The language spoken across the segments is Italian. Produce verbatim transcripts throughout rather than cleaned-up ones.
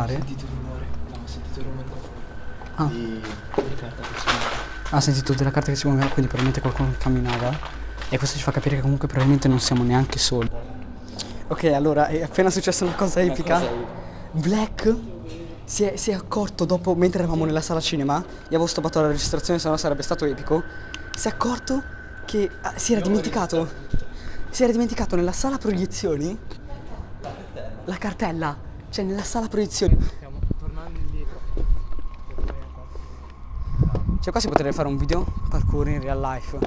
Ho sentito il rumore, no, ho sentito il rumore da fuori. Di carta che si muoveva. Ah, ho sentito della carta che si muoveva, quindi probabilmente qualcuno camminava. E questo ci fa capire che comunque probabilmente non siamo neanche soli. Ok, allora è appena successa una cosa epica. Black si è, si è accorto dopo, mentre eravamo nella sala cinema, io avevo stoppato la registrazione, sennò sarebbe stato epico. Si è accorto che ah, si era dimenticato. Si era dimenticato nella sala proiezioni la cartella. La cartella. Cioè nella sala proiezione. Stiamo tornando indietro. Cioè qua si potrebbe fare un video parkour in real life.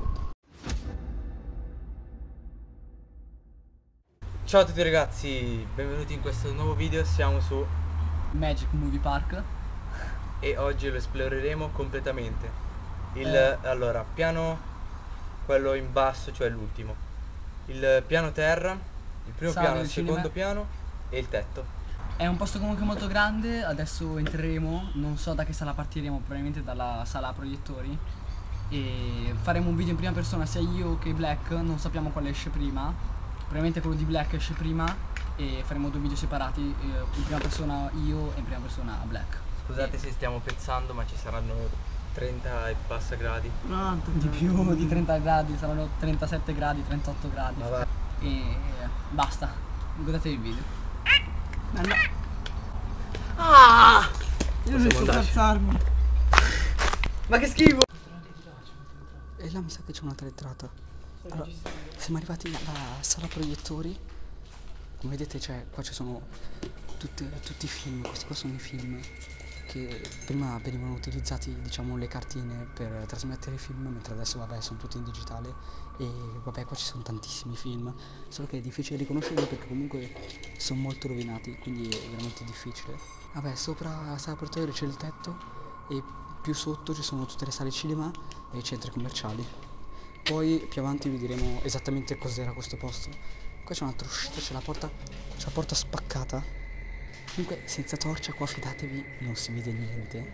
Ciao a tutti ragazzi, benvenuti in questo nuovo video. Siamo su Magic Movie Park e oggi lo esploreremo completamente. Il eh. allora piano, quello in basso, cioè l'ultimo. Il piano terra, il primo Sala, piano, il cinema. Secondo piano e il tetto. È un posto comunque molto grande, adesso entreremo, non so da che sala partiremo, probabilmente dalla sala proiettori, e faremo un video in prima persona sia io che Black, non sappiamo quale esce prima, probabilmente quello di Black esce prima e faremo due video separati, in prima persona io e in prima persona Black. Scusate e... se stiamo pezzando, ma ci saranno trenta e passa gradi. No, di più di trenta gradi, saranno trentasette gradi, trentotto gradi e basta, guardatevi il video. No, no. Ah! Io non riesco a alzarmi. Ma che schifo! E là mi sa che c'è un'altra entrata. Allora, siamo arrivati alla sala proiettori. Come vedete cioè, qua ci sono tutte, tutti i film. Questi qua sono i film che prima venivano utilizzati, diciamo, le cartine per trasmettere i film, mentre adesso vabbè sono tutti in digitale e vabbè qua ci sono tantissimi film, solo che è difficile riconoscerli perché comunque sono molto rovinati, quindi è veramente difficile. Vabbè, sopra la sala portatore c'è il tetto e più sotto ci sono tutte le sale cinema e i centri commerciali. Poi più avanti vi diremo esattamente cos'era questo posto. Qua c'è un'altra uscita, c'è la porta, c'è la porta spaccata. Comunque senza torcia qua, fidatevi, non si vede niente.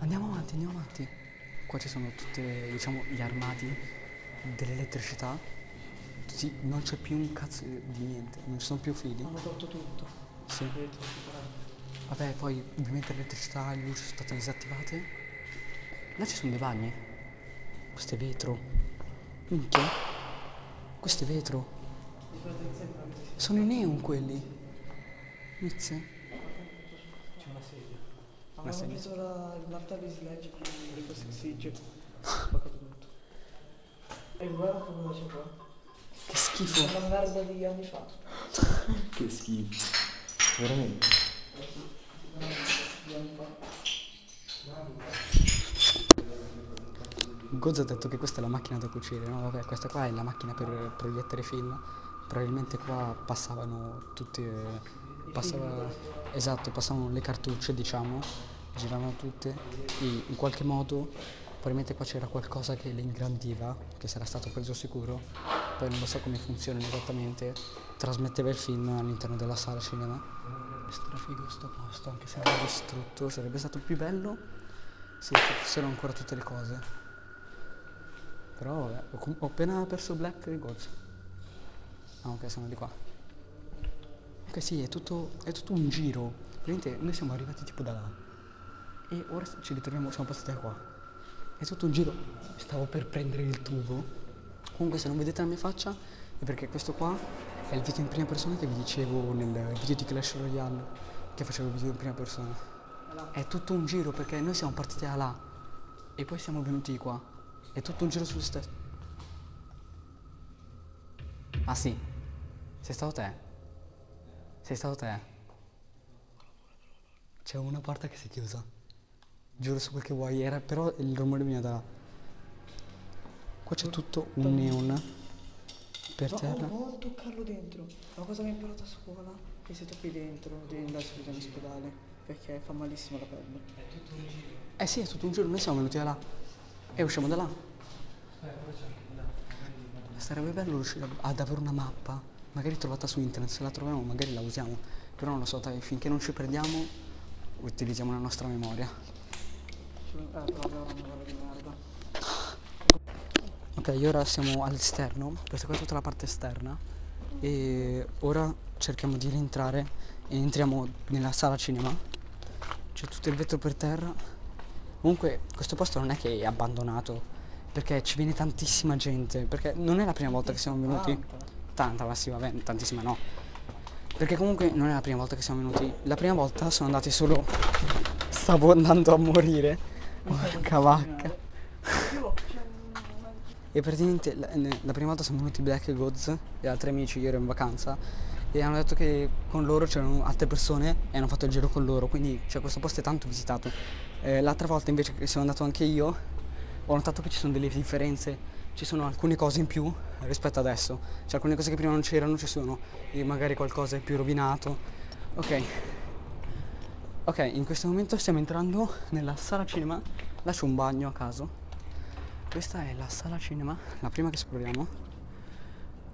Andiamo avanti, andiamo avanti. Qua ci sono tutti, diciamo, gli armati dell'elettricità. Sì, non c'è più un cazzo di niente, non ci sono più fili. Hanno tolto tutto. Sì. Vabbè, poi ovviamente l'elettricità e le luci sono state disattivate. Là ci sono dei bagni. Questo è vetro. Minchia, questo è vetro. Sono i neon quelli. Inizia. C'è una sedia. Abbiamo messo l'altra slide con le cose che si dice. E guarda come c'è qua. Che schifo. La merda di anni fa. Che schifo. Veramente. Gozzo ha detto che questa è la macchina da cucire, no? Vabbè, questa qua è la macchina per proiettare film. Probabilmente qua passavano tutti. Eh, passava, esatto, passavano le cartucce, diciamo, giravano tutte e in qualche modo probabilmente qua c'era qualcosa che le ingrandiva, che sarà stato preso sicuro. Poi non lo so come funziona esattamente. Trasmetteva il film all'interno della sala cinema. È strafigo sto posto, anche se era distrutto, sarebbe stato più bello se ci fossero ancora tutte le cose. Però vabbè, ho, ho appena perso Black e Gozzo. Ah ok, siamo di qua. Ok sì, è tutto, è tutto un giro. Praticamente noi siamo arrivati tipo da là e ora ci ritroviamo, siamo passati da qua. È tutto un giro. Stavo per prendere il tubo. Comunque se non vedete la mia faccia è perché questo qua è il video in prima persona che vi dicevo nel video di Clash Royale, che facevo il video in prima persona. È tutto un giro perché noi siamo partiti da là e poi siamo venuti qua. È tutto un giro sullo stesso. Ah sì, sei stato te. Sei stato te. C'è una porta che si è chiusa. Giuro su quel che vuoi, era però il rumore mio da là. Qua c'è tutto un neon per terra. Ma non toccarlo dentro. La cosa che ho imparato a scuola è che se tocchi dentro devi andare subito in ospedale perché fa malissimo la pelle. È tutto un giro. Eh sì, è tutto un giro, noi siamo venuti da là. E usciamo da là. Sarebbe bello riuscire ad avere una mappa, magari trovata su internet, se la troviamo magari la usiamo, però non lo so, dai, finché non ci perdiamo utilizziamo la nostra memoria. Ok, Ok, ora siamo all'esterno, questa qua è tutta la parte esterna e ora cerchiamo di rientrare e entriamo nella sala cinema. C'è tutto il vetro per terra. Comunque questo posto non è che è abbandonato, perché ci viene tantissima gente, perché non è la prima volta che siamo venuti. Tanta, ma sì, vabbè, tantissima no. Perché comunque non è la prima volta che siamo venuti. La prima volta sono andati solo... Stavo andando a morire. Porca vacca. E praticamente la, la prima volta siamo venuti Black e Goz e altri amici, io ero in vacanza, e hanno detto che con loro c'erano altre persone e hanno fatto il giro con loro, quindi cioè, questo posto è tanto visitato. Eh, l'altra volta invece che sono andato anche io ho notato che ci sono delle differenze, ci sono alcune cose in più rispetto adesso, cioè alcune cose che prima non c'erano ci sono, e magari qualcosa è più rovinato. Ok, ok, in questo momento stiamo entrando nella sala cinema, là c'è un bagno a caso. Questa è la sala cinema, la prima che esploriamo,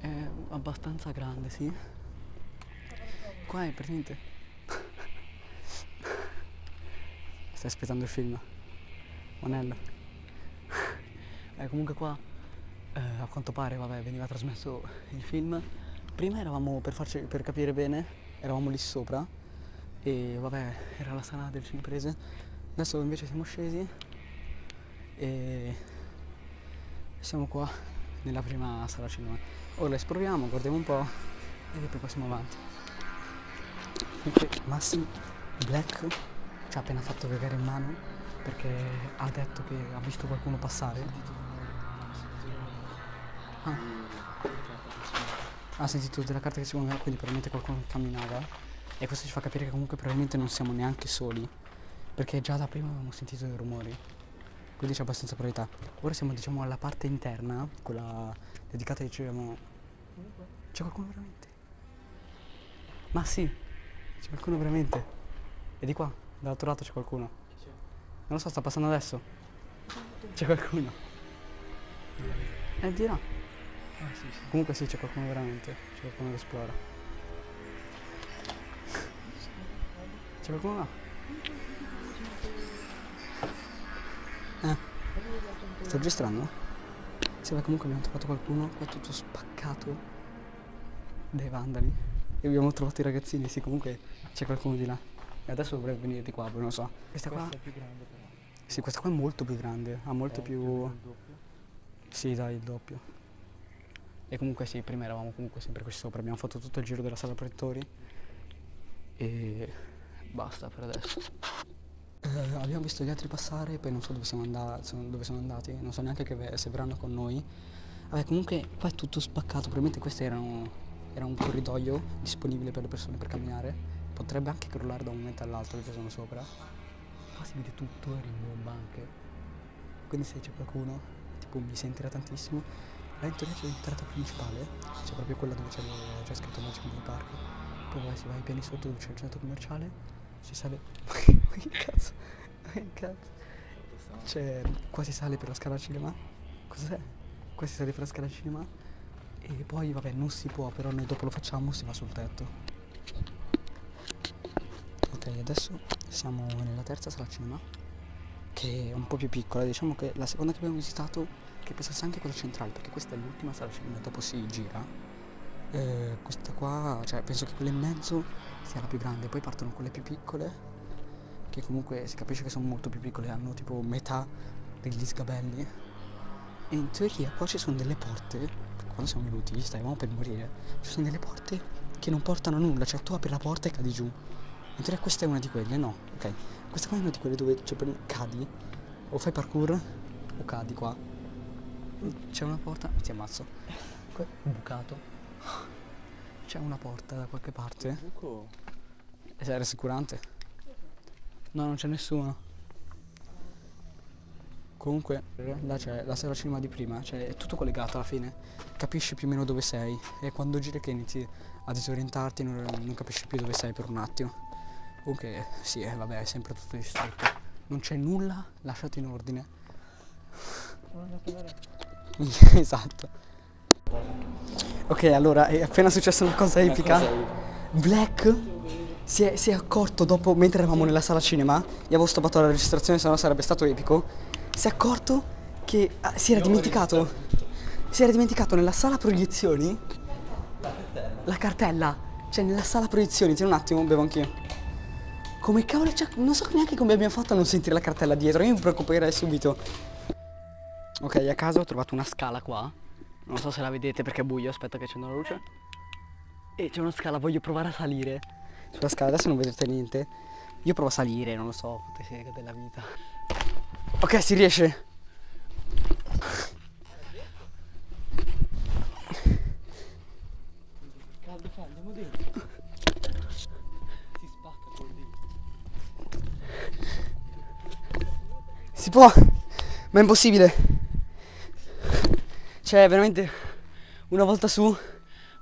è abbastanza grande, sì. Qua è praticamente... Stai aspettando il film, Monello. Eh, comunque qua, eh, a quanto pare, vabbè, veniva trasmesso il film. Prima eravamo, per, farci, per capire bene, eravamo lì sopra e vabbè, era la sala del cineprese. Adesso invece siamo scesi e... siamo qua nella prima sala cinema. Ora la esploriamo, guardiamo un po' e poi passiamo avanti. Massi Black ci ha appena fatto cagare in mano perché ha detto che ha visto qualcuno passare. Ah. Ha sentito della carta che si muoveva, quindi probabilmente qualcuno camminava. E questo ci fa capire che comunque probabilmente non siamo neanche soli, perché già da prima avevamo sentito dei rumori. Quindi c'è abbastanza probabilità. Ora siamo, diciamo, alla parte interna, quella dedicata, diciamo... C'è qualcuno veramente? Ma sì, c'è qualcuno veramente. E di qua, dall'altro lato c'è qualcuno. Non lo so, sta passando adesso. C'è qualcuno. Eh, di là. Ah, sì, sì. Comunque sì, c'è qualcuno veramente. C'è qualcuno che esplora. C'è qualcuno là? Eh, sto registrando? Sì, beh, comunque abbiamo trovato qualcuno qua tutto spaccato dai vandali e abbiamo trovato i ragazzini, sì, comunque c'è qualcuno di là e adesso dovrebbe venire di qua, non lo so. Questa, questa qua è più grande però. Sì, questa qua è molto più grande, ha molto eh, più... Il doppio. Sì, dai, il doppio. E comunque sì, prima eravamo comunque sempre qui sopra, abbiamo fatto tutto il giro della sala proiettori e basta per adesso. Uh, abbiamo visto gli altri passare, poi non so dove siamo, dove sono andati, non so neanche che se verranno con noi. Vabbè, comunque qua è tutto spaccato, probabilmente questo era un, era un corridoio disponibile per le persone per camminare. Potrebbe anche crollare da un momento all'altro perché sono sopra. Qua si vede tutto, rimbomba anche. Quindi se c'è qualcuno, tipo mi sentirà tantissimo. Là in teoria c'è l'entrata principale, c'è proprio quella dove c'è, c'è scritto Magic Movie Park. Poi vai, si va ai piani sotto dove c'è il centro commerciale. Si sale... Ma che cazzo? Ma che cazzo? Cioè, qua si sale per la scala cinema. Cos'è? Qua si sale per la scala cinema. E poi, vabbè, non si può, però noi dopo lo facciamo, si va sul tetto. Ok, adesso siamo nella terza sala cinema, che è un po' più piccola. Diciamo che la seconda che abbiamo visitato, che pensasse anche quella centrale, perché questa è l'ultima sala cinema, dopo si gira. Eh, questa qua, cioè penso che quella in mezzo sia la più grande, poi partono quelle più piccole che comunque si capisce che sono molto più piccole, hanno tipo metà degli sgabelli. E in teoria qua ci sono delle porte, quando siamo venuti stavamo per morire, ci sono delle porte che non portano a nulla, cioè tu apri la porta e cadi giù. In teoria questa è una di quelle, no? Ok, questa qua è una di quelle dove cioè, cadi o fai parkour o cadi qua. C'è una porta e ti ammazzo. Qua è bucato. C'è una porta da qualche parte. È rassicurante. No, non c'è nessuno. Comunque, là c'è la sala cinema di prima, cioè è tutto collegato alla fine. Capisci più o meno dove sei. E quando giri che inizi a disorientarti non, non capisci più dove sei per un attimo. Comunque, sì, eh, vabbè, è sempre tutto distrutto. Non c'è nulla lasciato in ordine. Esatto. Ok, allora è appena successa una cosa epica. Black si è, si è accorto dopo, mentre eravamo nella sala cinema, io avevo stoppato la registrazione, sennò sarebbe stato epico. Si è accorto che ah, si era dimenticato si era dimenticato nella sala proiezioni la cartella. La cartella. Cioè nella sala proiezioni, tieni un attimo, bevo anch'io. Come cavolo, cioè, non so neanche come abbiamo fatto a non sentire la cartella dietro, io mi preoccuperei subito. Ok, a caso ho trovato una scala qua. Non so se la vedete perché è buio, aspetta che accendo la luce. E c'è una scala, voglio provare a salire. Sulla scala adesso non vedete niente. Io provo a salire, non lo so, potete della vita. Ok, si riesce. Caldo fa, andiamo dentro. Si spacca col dito. Si può, ma è impossibile. Cioè, veramente, una volta su,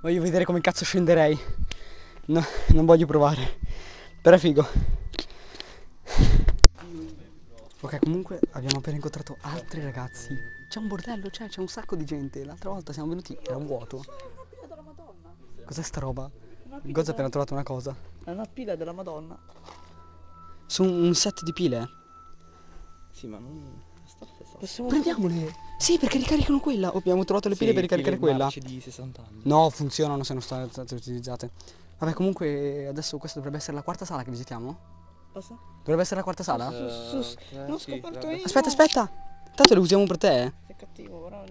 voglio vedere come cazzo scenderei. No, non voglio provare. Però è figo. Ok, comunque abbiamo appena incontrato altri ragazzi. C'è un bordello, c'è un sacco di gente. L'altra volta siamo venuti, era un vuoto. Cos'è sta roba? Gozzo ha appena trovato una cosa. È una pila della Madonna. Sono un set di pile. Sì, ma non... Prendiamole! Sì, perché ricaricano quella. Abbiamo trovato le pile per ricaricare quella. No, funzionano se non sono state utilizzate. Vabbè, comunque adesso questa dovrebbe essere la quarta sala che visitiamo. Cosa? Dovrebbe essere la quarta sala? Uh, sì, l'ho scoperto io. Aspetta, aspetta. Tanto le usiamo per te. Sei cattivo, però.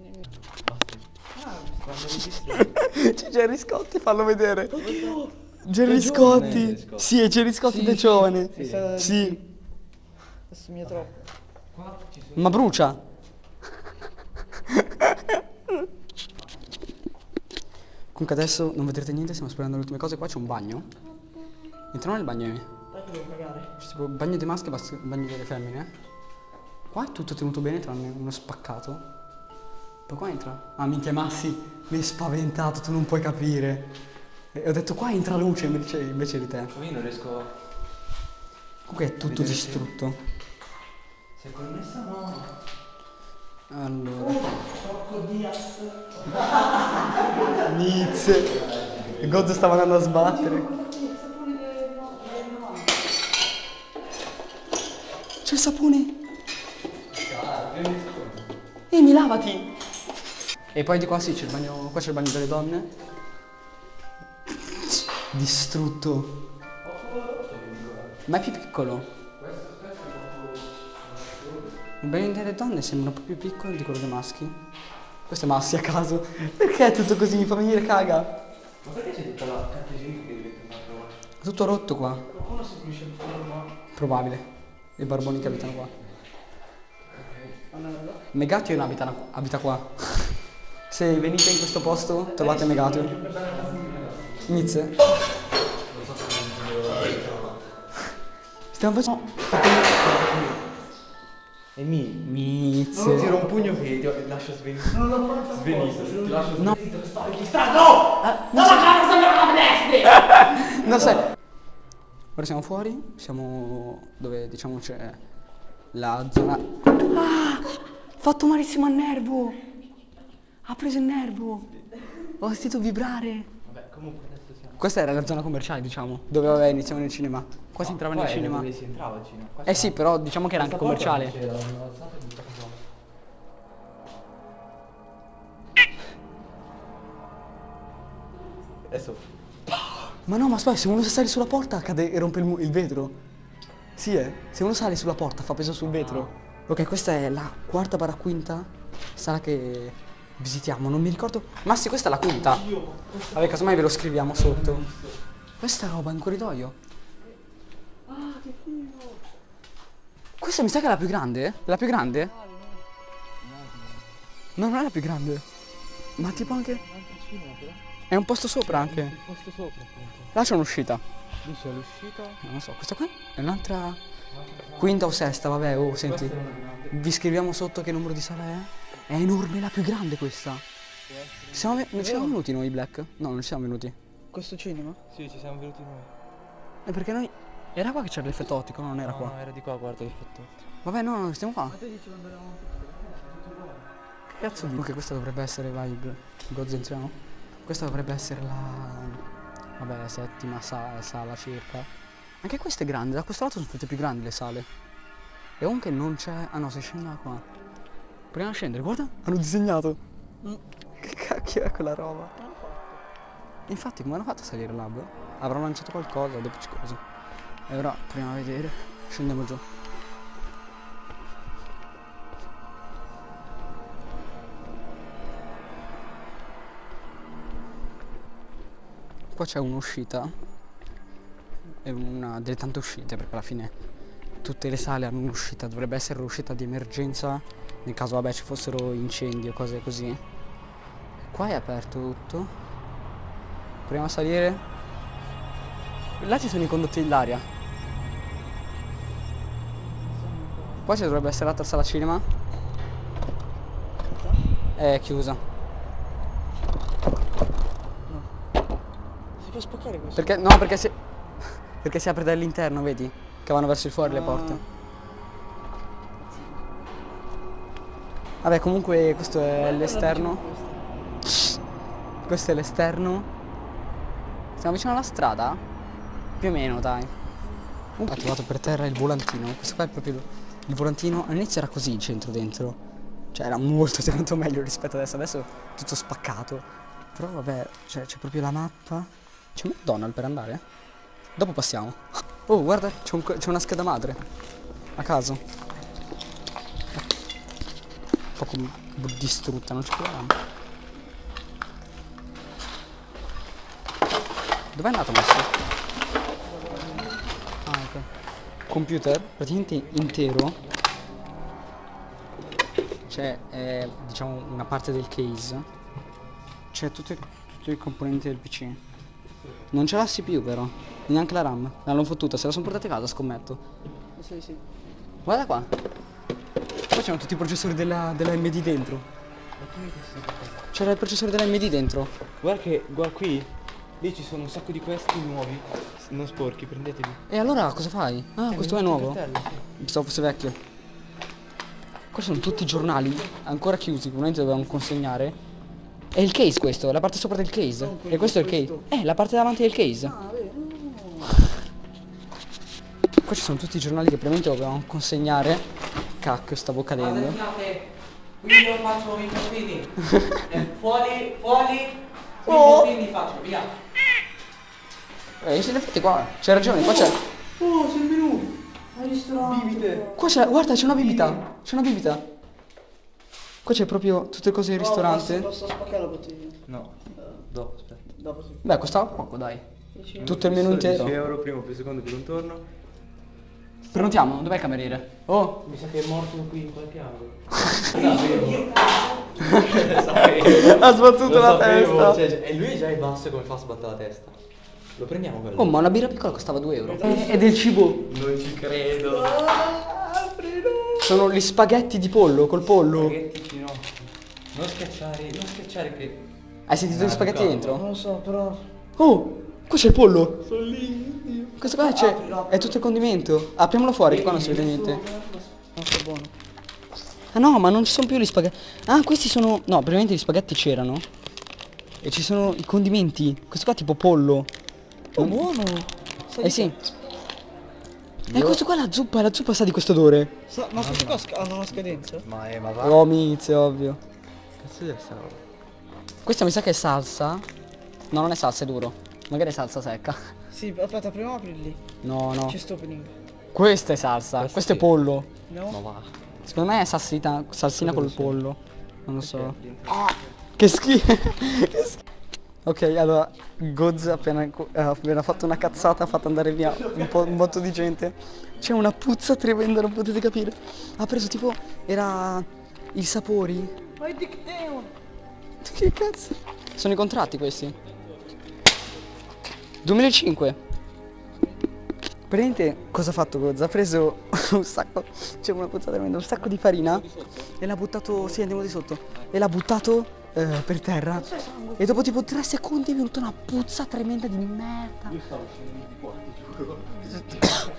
C'è Gerry Scotti, fallo vedere. Oddio. Gerry Scotti. Sì, è Gerry Scotti sì, da giovane. Sì. Sì. Sì. Adesso mi è troppo. Ma brucia. Comunque adesso non vedrete niente, stiamo sperando le ultime cose. Qua c'è un bagno. Entriamo nel bagno. Tipo bagno di maschi e bagno delle femmine. Qua è tutto tenuto bene tranne uno spaccato. Poi qua entra. Ah minchia Massi, mi hai spaventato, tu non puoi capire. E ho detto qua entra luce invece, invece di te. Io non riesco. Comunque è tutto distrutto. Se è connessa no. Allora. Porco Dias. Nizze. Il Gozzo stava andando a sbattere. C'è il sapone! E mi lavati! E poi di qua sì, c'è il bagno. Qua c'è il bagno delle donne. Distrutto. Ma è più piccolo. Il bagno delle donne sembra un po' più piccolo di quello dei maschi. Questo è Massi a caso. Perché è tutto così? Mi fa venire caga. Ma perché c'è tutta la cartesina che diventa una roba? Tutto rotto qua. Qualcuno si finisce il forno? Probabile. I barboni che abitano qua. Megatio abita, abita qua. Se venite in questo posto trovate Megatio. Inizia. Stiamo facendo... E mi... Mizze. Non tiro un pugno che ti lascio svenire. Non l'ho fatto svenire. Ti lascio svenire. No! No! Non la cazzo la destra! Non sai... Ora siamo fuori, siamo dove diciamo c'è la zona... Ah! Fatto malissimo al nervo! Ha preso il nervo! Ho sentito vibrare! Vabbè, comunque adesso siamo... Questa era la zona commerciale, diciamo, dove vabbè, iniziamo nel cinema. Qua si entrava nel cinema. Dove si entrava il cinema. Eh sì, però diciamo che era anche commerciale. Adesso... Ma no, ma aspetta, se uno sale sulla porta cade e rompe il, il vetro. Sì, eh. Se uno sale sulla porta fa peso sul vetro. Ok, questa è la quarta barra quinta sala che visitiamo, non mi ricordo. Ma sì, questa è la quinta. Vabbè, casomai ve lo scriviamo sotto. Questa roba è un corridoio. Ah, che figo! Questa mi sa che è la più grande? La più grande? No, non è la più grande. Ma tipo anche... È un posto sopra anche. Un posto sopra appunto. Là c'è un'uscita. Lì c'è l'uscita. Non lo so, questa qua è un'altra quinta o sesta, vabbè, oh senti. Vi scriviamo sotto che numero di sala è? È enorme, la più grande questa. Siamo ve... Non ci siamo venuti noi Black? No, non ci siamo venuti. Questo cinema? Sì, ci siamo venuti noi. E perché noi... Era qua che c'era l'effetto ottico, no? Non era no, qua. No, era di qua, guarda l'effetto ottico. Vabbè, no, no, stiamo qua. Ma te dici quando eravamo tutti. Che cazzo dico? Ok, questa dovrebbe essere vibe. Gozzo entriamo. Questa dovrebbe essere la, vabbè, la settima sala, sala circa. Anche questa è grande, da questo lato sono tutte più grandi le sale. E anche non c'è... Ah no, si scende da qua. Proviamo a scendere, guarda, hanno disegnato. Mm. Che cacchio è quella roba? Infatti come hanno fatto a salire là? Avrò lanciato qualcosa, dopo ci cosa. E ora proviamo a vedere. Scendiamo giù. Qua c'è un'uscita e una delle tante uscite, perché alla fine tutte le sale hanno un'uscita, dovrebbe essere l'uscita di emergenza nel caso vabbè ci fossero incendi o cose così. Qua è aperto tutto. Proviamo a salire. Là ci sono i condotti dell'aria. Poi ci dovrebbe essere l'altra sala cinema. È chiusa. Si può spaccare questo? Perché, no, perché si, perché si apre dall'interno, vedi? Che vanno verso il fuori ah. le porte. Vabbè, comunque questo è l'esterno. Questo è l'esterno. Siamo vicino alla strada? Più o meno, dai. Ho trovato per terra il volantino. Questo qua è proprio il volantino. All'inizio era così il centro dentro. Cioè era molto tanto meglio rispetto adesso. Adesso è tutto spaccato. Però vabbè, cioè c'è proprio la mappa. C'è un McDonald's per andare? Dopo passiamo. Oh, guarda, c'è un, una scheda madre. A caso. Un po' distrutta, non ci proviamo. Dov'è andato Messi? Ah, ok. Computer, praticamente intero. C'è, eh, diciamo, una parte del case. C'è tutti i componenti del P C. Non ce l'ha C P U però, neanche la RAM, l'hanno fottuta, se la sono portata a casa scommetto. Sì, sì. Guarda qua. Qua c'erano tutti i processori della, della M D dentro. Ma come c'era il processore della M D dentro? Guarda che, guarda qui, lì ci sono un sacco di questi nuovi, non sporchi, prendeteli. E allora cosa fai? Ah, eh, questo è nuovo? Pensavo fosse vecchio. Qua sono tutti i giornali, ancora chiusi, probabilmente dovevamo consegnare. È il case questo, la parte sopra del case. No, e questo è il questo. case. Eh, la parte davanti del case. Ah, vero. Qua ci sono tutti i giornali che probabilmente dovevamo consegnare. Cacchio, stavo cadendo. Attenziate, qui non faccio i postini. Fuori, fuori. Qui oh. i postini faccio, via. Eh, siete fatti qua. C'hai ragione, qua c'è. Oh, sei venuto. Hai visto? Bibite. Qua c'è, guarda, c'è una bibita. C'è una bibita. Qua c'è proprio tutte cose del no, ristorante. Posso, posso spaccare la bottiglia? No, uh, dopo aspetta. Dopo sì. Beh, costava poco, dai. dieci tutto il menu intero. dieci euro, primo per secondo per contorno. Prenotiamo, dov'è il cameriere? Oh! Mi sa che è morto qui in qualche angolo. Ha sbattuto lo la sapevo. testa. Cioè, e lui già è basso come fa a sbattere la testa. Lo prendiamo quello. Oh, ma una birra piccola costava due euro. E del cibo. Non ci credo. Sono gli spaghetti di pollo, col pollo. Spaghetti di no. Non schiacciare, non schiacciare che... Hai sentito gli spaghetti dentro? Non lo so, però... Oh, qua c'è il pollo. Sono lì. Questo qua c'è... È tutto il condimento. Apriamolo fuori, che qua non si vede niente. Ah no, ma non ci sono più gli spaghetti. Ah, questi sono... No, probabilmente gli spaghetti c'erano. E ci sono i condimenti. Questo qua è tipo pollo. Oh, buono. Eh sì. E eh, questo qua è la zuppa, la zuppa sa di questo odore. Sa, ma questo qua hanno una scadenza? Ma è, ma va. Oh, mizio, ovvio. Cazzo di questa roba? Questa mi sa che è salsa. No, non è salsa, è duro. Magari è salsa secca. Sì, aspetta, prima apri lì. No, no. C'è st'opening. Questa è salsa, questo, questo sì. è pollo. No. Ma va. Secondo me è salsita, salsina col pollo. Non lo so. Ah, che schifo. Che schifo. Ok, allora Goz ha appena, appena fatto una cazzata, ha fatto andare via un, po', un botto di gente. C'è una puzza tremenda, non potete capire. Ha preso tipo, era i sapori. Che cazzo? Sono i contratti questi. duemilacinque. Praticamente cosa ha fatto Goz? Ha preso un sacco, c'è una puzza tremenda, un sacco di farina e l'ha buttato, sì andiamo di sotto, e l'ha buttato... Uh, per terra e dopo tipo tre secondi è venuta una puzza tremenda di merda. Io stavo scendendo di qua, ti giuro.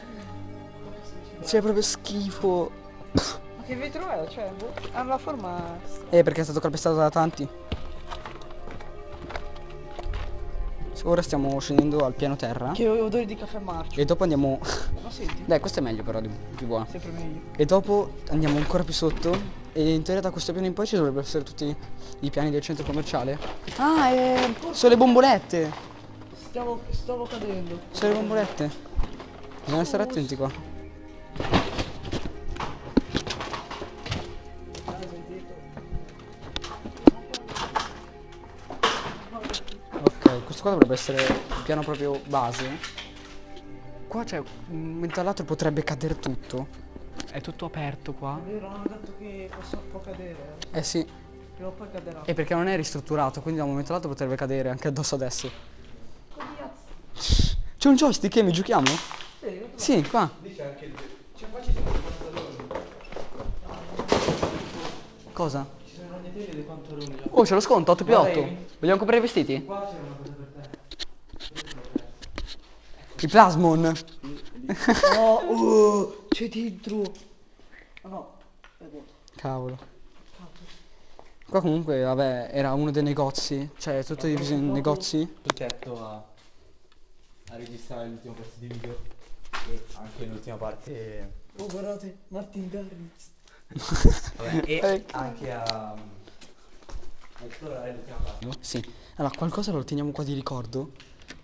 C'è proprio schifo. Ma che vetro è? Cioè, ha la forma... Eh, perché è stato calpestato da tanti. Ora stiamo scendendo al piano terra. Che odore di caffè marcio. E dopo andiamo... Ma senti? Dai, questo è meglio però, di, di buono. Sempre meglio. E dopo andiamo ancora più sotto. E in teoria da questo piano in poi ci dovrebbero essere tutti i piani del centro commerciale. Ah, e... sono le bombolette. Stavo, stavo cadendo. Sono le bombolette. Bisogna stare attenti qua. Ok, questo qua dovrebbe essere il piano proprio base. Qua c'è, mentre all'altro potrebbe cadere tutto. È tutto aperto qua. È vero, hanno detto che può cadere. Eh sì. Prima o poi caderà. E perché non è ristrutturato, quindi da un momento all'altro potrebbe cadere anche addosso adesso. C'è un joystick che mi giochiamo? Sì, sì, qua. Lì c'è anche il... Cioè qua ci sono i pantaloni. Cosa? Ci sono i ragnateli e dei pantaloni. Oh, c'è lo sconto, otto più otto. Vogliamo comprare i vestiti? Qua c'è una cosa per te. I plasmon. No, oh. C'è dentro. Oh no, è vuoto. Cavolo. Qua comunque, vabbè, era uno dei negozi. Cioè, tutti i negozi. Soggetto a, a registrare l'ultima parte di video. E anche l'ultima parte. Oh, guardate, Martin Garrix. Vabbè, e eh, anche a, a esplorare l'ultima parte. Sì. Allora, qualcosa lo teniamo qua di ricordo.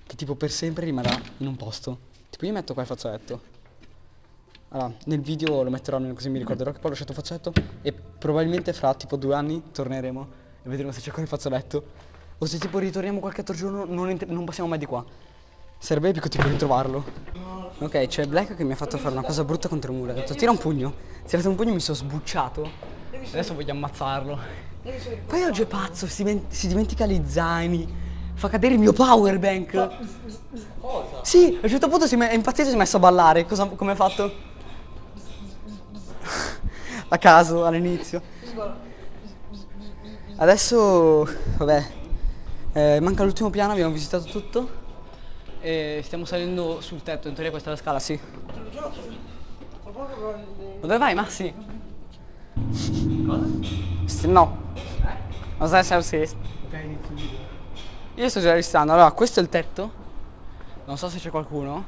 Che tipo per sempre rimarrà in un posto. Tipo io metto qua il fazzoletto. Allora, nel video lo metterò così mi ricorderò che poi ho lasciato il fazzoletto e probabilmente fra tipo due anni torneremo e vedremo se c'è ancora il fazzoletto o se tipo ritorniamo qualche altro giorno non, non passiamo mai di qua. Sarebbe epico tipo ritrovarlo. Ok, c'è Black che mi ha fatto fare una cosa brutta contro il muro. Ha detto tira un pugno. Si è dato un pugno e mi sono sbucciato. Adesso voglio ammazzarlo. Poi oggi è pazzo, si, si dimentica gli zaini. Fa cadere il mio power bank. Cosa? Sì, a un certo punto si è impazzito e si è messo a ballare. Cosa, come ha fatto? A caso all'inizio. Adesso vabbè, eh, manca l'ultimo piano, abbiamo visitato tutto e stiamo salendo sul tetto. In teoria questa è la scala, sì. Dove vai Massi? Cosa? No. Non sai se è sì. Io sto già restando. Allora questo è il tetto. Non so se c'è qualcuno,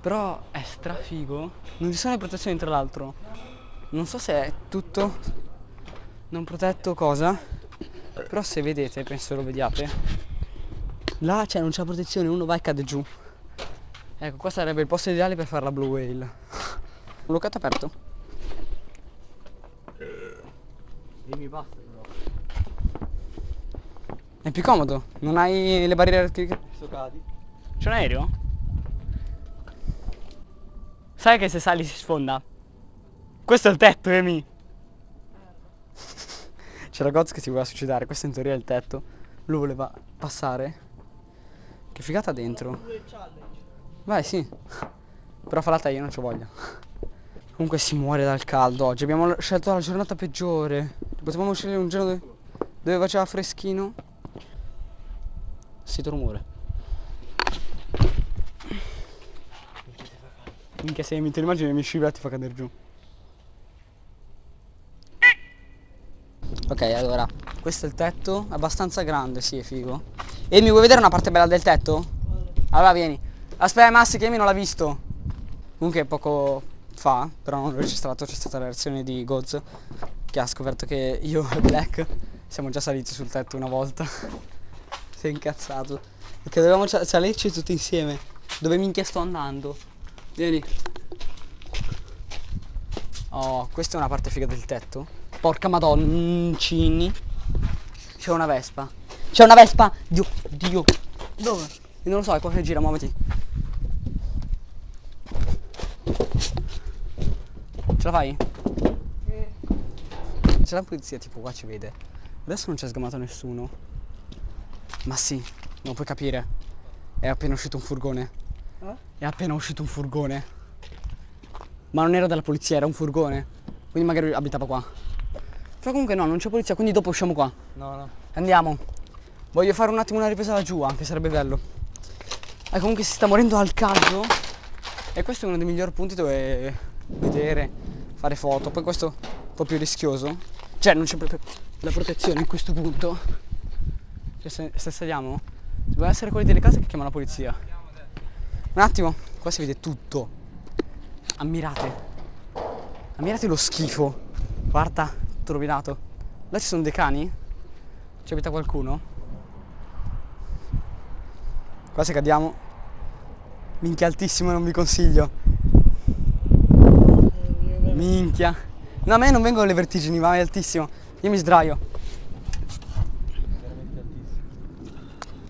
però è strafigo. Non ci sono le protezioni tra l'altro. Non so se è tutto non protetto o cosa, però se vedete, penso lo vediate, là cioè, non c'è protezione, uno va e cade giù. Ecco, qua sarebbe il posto ideale per fare la blue whale. Un locatore aperto. Dimmi basta però. È più comodo, non hai le barriere elettriche. C'è un aereo? Sai che se sali si sfonda? Questo è il tetto, Emi! C'era Goz che si voleva suicidare, questo in teoria è il tetto. Lui voleva passare. Che figata dentro. Vai, sì. Però falata io non ci voglio. Comunque si muore dal caldo oggi. Abbiamo scelto la giornata peggiore. Potevamo uscire un giorno dove, dove faceva freschino. Sento rumore. Minchia se mi te immagini mi scivola e ti fa cadere giù. Ok, allora, questo è il tetto, abbastanza grande, sì, è figo. E mi vuoi vedere una parte bella del tetto? Allora vieni. Aspetta Massi che Emi non l'ha visto. Comunque poco fa, però non l'ho registrato, c'è stata la reazione di Goz che ha scoperto che io e Black siamo già saliti sul tetto una volta. Si è incazzato. Perché dovevamo salirci tutti insieme. Dove minchia sto andando? Vieni. Oh, questa è una parte figa del tetto. Porca madonncini. C'è una vespa. C'è una vespa. Dio, Dio. Dove? Non lo so, è qua che gira, muoviti. Ce la fai? Eh. C'è la polizia, tipo qua ci vede. Adesso non c'è sgamato nessuno. Ma sì, non puoi capire. È appena uscito un furgone. Eh? È appena uscito un furgone. Ma non era della polizia, era un furgone. Quindi magari abitava qua. Però comunque no, non c'è polizia, quindi dopo usciamo qua. No, no. Andiamo. Voglio fare un attimo una ripresa da giù anche, sarebbe bello. E comunque si sta morendo al caldo. E questo è uno dei migliori punti dove vedere, fare foto. Poi questo è un po' più rischioso. Cioè non c'è proprio la protezione in questo punto. Cioè se, se saliamo Doveva essere quelli delle case che chiamano la polizia. Un attimo, qua si vede tutto. Ammirate. Ammirate lo schifo. Guarda, tutto rovinato. Là ci sono dei cani? Ci abita qualcuno? Qua se cadiamo. Minchia, altissimo, non vi consiglio. Minchia. No, a me non vengono le vertigini, ma è altissimo. Io mi sdraio.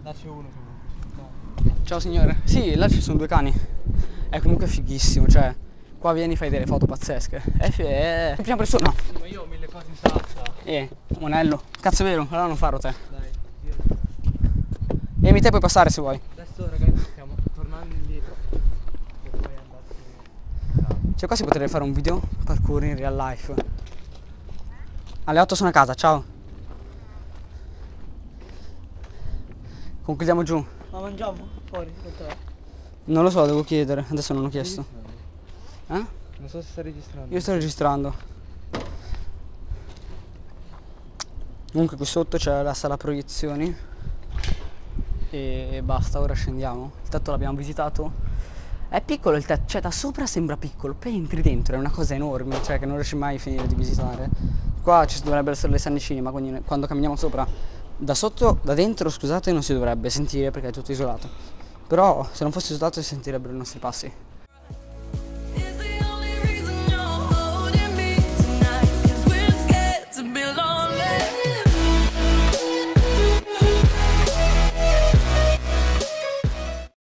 Là c'è uno comunque. Ciao signore. Sì, là ci sono due cani. È comunque fighissimo, cioè. Qua vieni, fai delle foto pazzesche. È figo. Prima persona. No. Ma io ho mille cose in salsa. Eh, monello. Cazzo è vero, allora non farò te. Dai, io... E mi te puoi passare se vuoi. Adesso ragazzi stiamo tornando indietro. E poi andarci. Cioè qua si potrebbe fare un video parkour in real life. Alle otto sono a casa, ciao. Concludiamo giù. Ma mangiamo? Fuori? Non lo so, devo chiedere, adesso non ho chiesto. Eh? Non so se sta registrando. Io sto registrando. Comunque qui sotto c'è la sala proiezioni e basta, ora scendiamo. Il tetto l'abbiamo visitato. È piccolo il tetto, cioè da sopra sembra piccolo, poi entri dentro, è una cosa enorme, cioè che non riesci mai a finire di visitare. Qua ci dovrebbero essere le sandicine, ma quindi quando camminiamo sopra, da sotto, da dentro, scusate, non si dovrebbe sentire perché è tutto isolato. Però se non fosse isolato si sentirebbero i nostri passi.